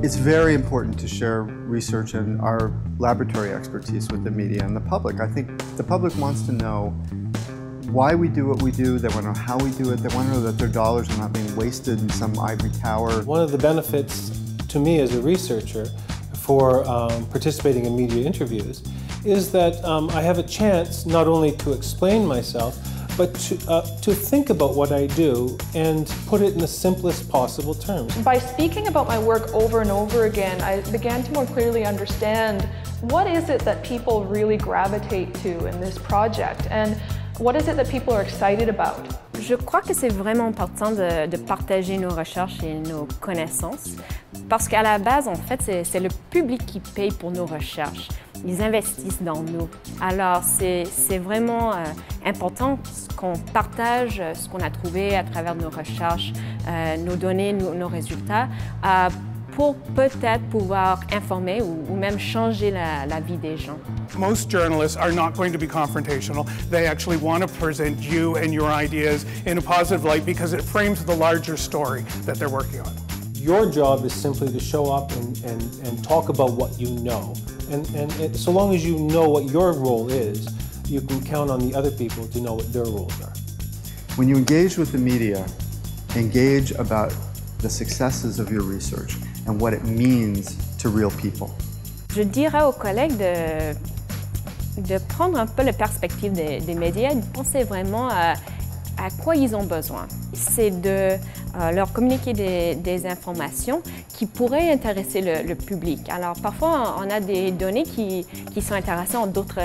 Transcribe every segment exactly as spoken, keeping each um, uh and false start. It's very important to share research and our laboratory expertise with the media and the public. I think the public wants to know why we do what we do. They want to know how we do it. They want to know that their dollars are not being wasted in some ivory tower. One of the benefits to me as a researcher for um, participating in media interviews is that um, I have a chance not only to explain myself, but to, uh, to think about what I do and put it in the simplest possible terms. By speaking about my work over and over again, I began to more clearly understand what is it that people really gravitate to in this project and what is it that people are excited about. Je crois que c'est vraiment important de, de partager nos recherches et nos connaissances parce qu'à la base, en fait, c'est le public qui paye pour nos recherches. Ils investissent dans nous. Alors, c'est vraiment euh, important qu'on partage ce qu'on a trouvé à travers nos recherches, euh, nos données, nos, nos résultats, euh, pour peut-être pouvoir informer ou, ou même changer la, la vie des gens. Most journalists are not going to be confrontational. They actually want to present you and your ideas in a positive light because it frames the larger story that they're working on. Your job is simply to show up and, and, and talk about what you know. And, and it, so long as you know what your role is, you can count on the other people to know what their roles are. When you engage with the media, engage about the successes of your research and what it means to real people. Je dirais aux collègues de, de prendre un peu la perspective des, des médias et de penser vraiment à à quoi ils ont besoin. C'est de euh, leur communiquer des, des informations qui pourraient intéresser le, le public. Alors parfois, on a des données qui, qui sont intéressantes d'autres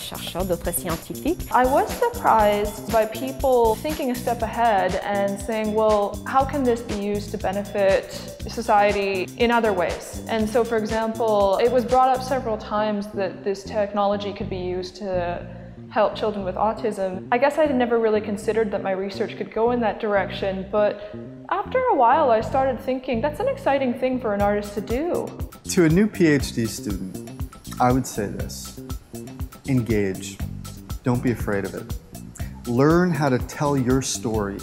chercheurs, d'autres scientifiques. I was surprised by people thinking a step ahead and saying, well, how can this be used to benefit society in other ways? And so, for example, it was brought up several times that this technology could be used to help children with autism. I guess I had never really considered that my research could go in that direction, but after a while I started thinking that's an exciting thing for an artist to do. To a new PhD student, I would say this: engage. Don't be afraid of it. Learn how to tell your story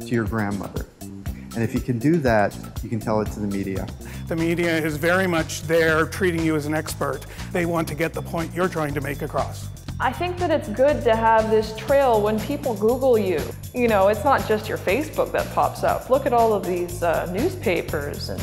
to your grandmother. And if you can do that, you can tell it to the media. The media is very much there treating you as an expert. They want to get the point you're trying to make across. I think that it's good to have this trail when people Google you. You know, it's not just your Facebook that pops up. Look at all of these uh, newspapers and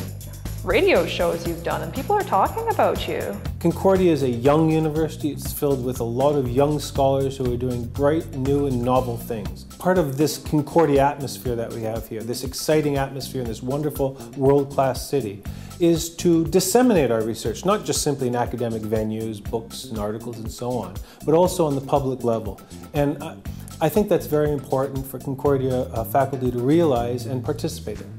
radio shows you've done, and people are talking about you. Concordia is a young university. It's filled with a lot of young scholars who are doing bright, new, and novel things. Part of this Concordia atmosphere that we have here, this exciting atmosphere in this wonderful world-class city, is to disseminate our research, not just simply in academic venues, books and articles and so on, but also on the public level. And I, I think that's very important for Concordia uh, faculty to realize and participate in.